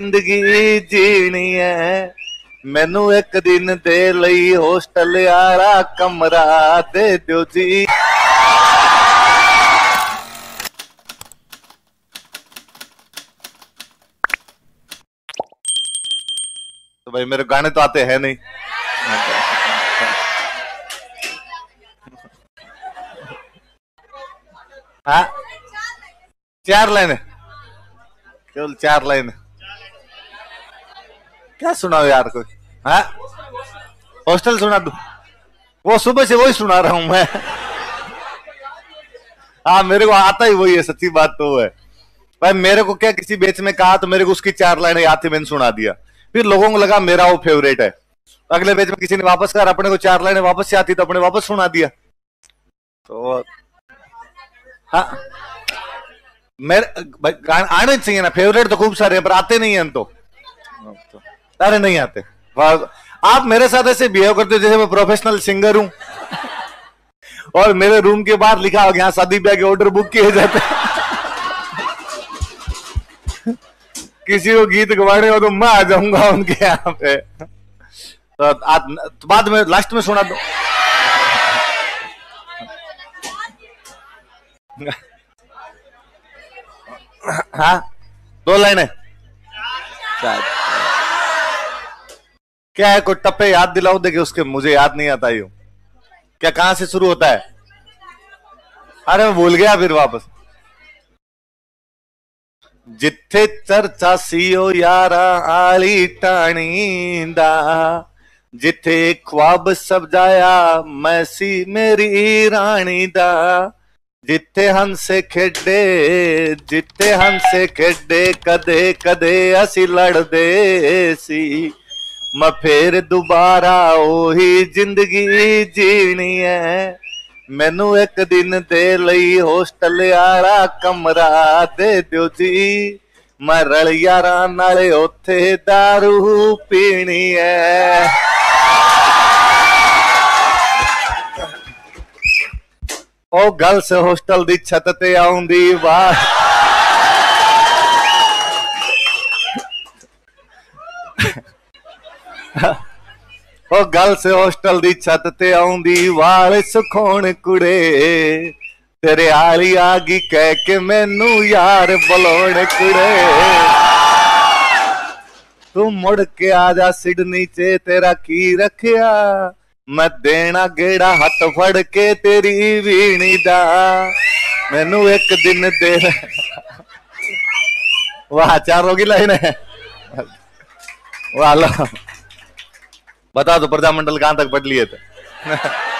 जिंदगी जीनी है मैनू एक दिन दे लई होस्टल यारा कमरा दे दियो जी। तो भाई मेरे गाने तो आते हैं नहीं। हाँ 4 लाइन केवल 4 लाइन क्या सुनाओ यार कोई। हाँ हॉस्टल सुना दू, वो सुबह से वही सुना रहा हूं मैं। हाँ मेरे को आता ही वही है, सच्ची बात तो है भाई। मेरे को क्या किसी बेच में कहा तो मेरे को उसकी 4 लाइनें याद थी, मैंने सुना दिया। फिर लोगों को लगा मेरा वो फेवरेट है। अगले बेच में किसी ने वापस कहा, अपने को 4 लाइनें वापस से आती तो अपने वापस सुना दिया। तो हाँ मेरे भाई आने चाहिए ना, फेवरेट तो खूब सारे हैं पर आते नहीं है तो। अरे नहीं आते। आप मेरे साथ ऐसे बिहेव करते हो जैसे मैं प्रोफेशनल सिंगर हूं और मेरे रूम के बाहर लिखा हो यहाँ शादी ब्याह के ऑर्डर बुक किए जाते हैं। किसी को गीत गवाने हो तो मैं आ जाऊंगा उनके यहाँ पे। तो बाद में लास्ट में सुना दो। हाँ 2 लाइनें क्या है, कोई टप्पे याद दिलाओ। देखिए उसके मुझे याद नहीं आता यूं क्या, कहां से शुरू होता है। अरे मैं भूल गया फिर वापस। जिथे चर्चा सीओ यारा आली टाणींदा, जिथे ख्वाब सब जाया मैसी मेरी रानी दा, जिथे हमसे खेडे कदे कदे असी लड़दे सी, मैं फिर दोबारा ओही जिंदगी जीनी है मैनू एक दिन दे लई होस्टल यारा कमरा दे दियो जी। मैं रल यारा नाले ओथे दारू पीनी है। ओ गर्ल्स होस्टल दी छत ते आउंदी वाह। ओ गर्ल्स होस्टल दी छत ते आउंदी वाल सुखोण कुड़े, तेरे आली आ गई कह के मैनू यार बलोण कुड़े। तू मुड़ के आ जा सिडनी चे तेरा की रखिया, मैं देना गेड़ा हाथ फड़ के तेरी वीणी दा, मैनू एक दिन दे। वाह 4 हो गई लाइन है। वाह बता दो प्रजामंडल कहां तक पढ़ लिए थे।